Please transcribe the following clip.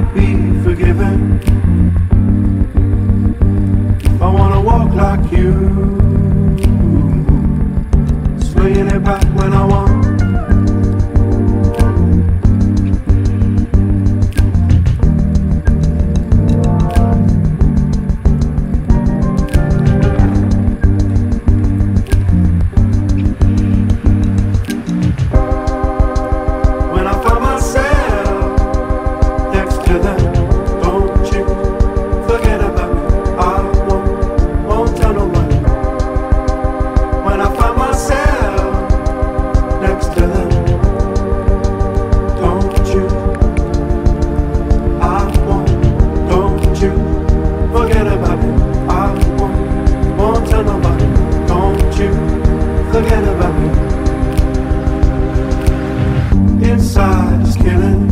have been forgiven. I wanna walk like you, swinging it back when I want. Inside is killing.